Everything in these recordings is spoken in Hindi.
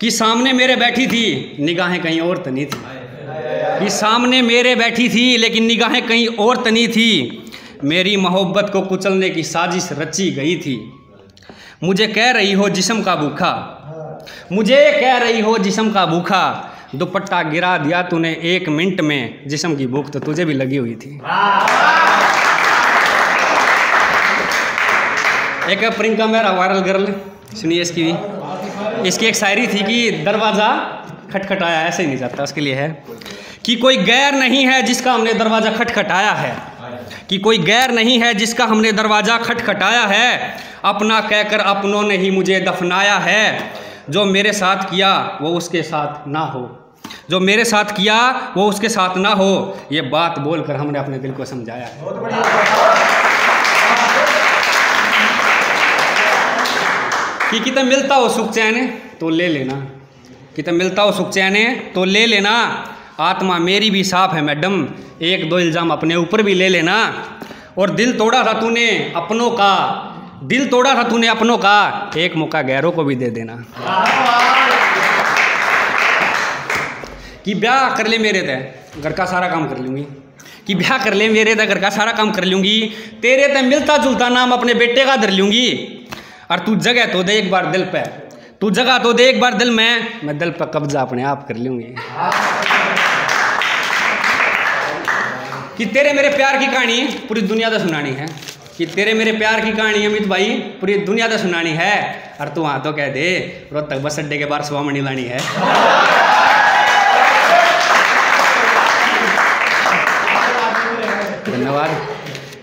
कि सामने मेरे बैठी थी निगाहें कहीं और तनी थी। कि सामने मेरे बैठी थी लेकिन निगाहें कहीं और तनी थी। मेरी मोहब्बत को कुचलने की साजिश रची गई थी। मुझे कह रही हो जिस्म का भूखा, मुझे कह रही हो जिस्म का भूखा, दुपट्टा गिरा दिया तूने एक मिनट में, जिस्म की भूख तो तुझे भी लगी हुई थी। एक प्रियंका मेरा वायरल गर्ल, सुनिए इसकी भी। इसकी एक शायरी थी कि दरवाज़ा खटखटाया, ऐसे ही नहीं जाता, उसके लिए है कि कोई गैर नहीं है जिसका हमने दरवाज़ा खटखटाया है। कि कोई गैर नहीं है जिसका हमने दरवाज़ा खटखटाया है। अपना कहकर अपनों ने ही मुझे दफनाया है। जो मेरे साथ किया वो उसके साथ ना हो, जो मेरे साथ किया वो उसके साथ ना हो, ये बात बोलकर हमने अपने दिल को समझाया है। बहुत बढ़िया। कि कितना मिलता हो सुख चैन तो ले लेना, कितना मिलता हो सुख चैन तो ले लेना। आत्मा मेरी भी साफ है मैडम, एक दो इल्ज़ाम अपने ऊपर भी ले लेना। और दिल तोड़ा था तूने अपनों का, दिल तोड़ा था तूने अपनों का, एक मौका गैरों को भी दे देना। कि ब्याह कर ले मेरे ते घर का सारा काम कर लूँगी। कि ब्याह कर ले मेरे ते घर का सारा काम कर लूँगी, तेरे ते मिलता जुलता नाम अपने बेटे का धर लूँगी। और तू जगह तो दे एक बार दिल पे, तू जगह तो दे एक बार दिल में, मैं दिल पर कब्जा अपने आप कर लूँगी। कि तेरे मेरे प्यार की कहानी पूरी दुनिया का सुनानी है। कि तेरे मेरे प्यार की कहानी अमित भाई पूरी दुनिया का सुनानी है। और तू हाँ तो कह दे, रोहतक बस अड्डे के बाहर स्वामणी लानी है। धन्यवाद।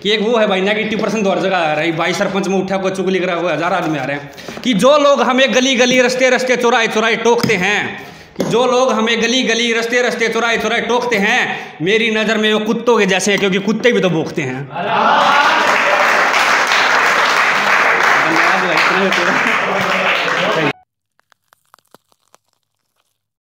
कि एक वो है भाई ना कि 80% और जगह आ रही भाई सरपंच में उठा को चुगली करा हुआ 1000 आदमी आ रहे हैं। कि जो लोग हमें गली गली रस्ते रस्ते चौराहे चौराहे टोकते हैं, कि जो लोग हमें गली गली रस्ते रस्ते चौराहे चौराहे टोकते हैं, मेरी नज़र में वो कुत्तों के जैसे हैं, क्योंकि कुत्ते भी तो भोंकते हैं। धन्यवाद भाई।